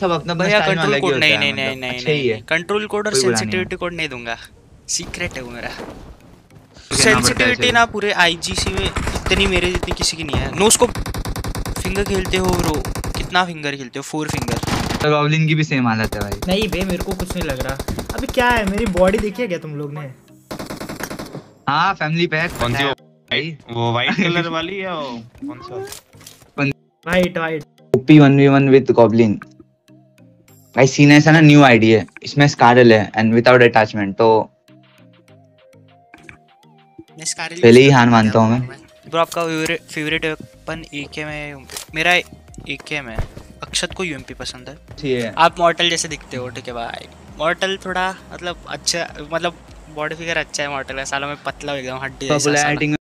सब अपना भैया कंट्रोल कोड नहीं, कंट्रोल कोड और सेंसिटिविटी कोड नहीं दूंगा, सीक्रेट है वो मेरा। सेंसिटिविटी ना पूरे आईजीसी में इतनी मेरे जितनी किसी की नहीं है। नो स्कोप फिंगर खेलते हो ब्रो, कितना फिंगर खेलते हो? 4 फिंगर। गॉब्लिन की भी सेम हालत है भाई। नहीं बे मेरे को कुछ नहीं लग रहा। अबे क्या है मेरी बॉडी देखी है क्या तुम लोग ने? हां फैमिली पैक। कौन सी भाई? वो वाइट कलर वाली है वो कौन सा? White white OP 1v1 with goblin. भाई सीन ऐसा ना न्यू आईडी है, इसमें स्कारल है एंड विदाउट अटैचमेंट, तो मैं स्कारल पहले ही हार मानता हूं मैं। ब्रो आपका फेवरेट वेपन एके में? मेरा एके में अक्षत को यूएमपी पसंद है। ठीक है आप मॉर्टल जैसे दिखते हो। ठीक है भाई मॉर्टल थोड़ा मतलब अच्छा, मतलब बॉडी फिगर अच्छा है मॉर्टल का, सालों में पतला एकदम हड्डी जैसा।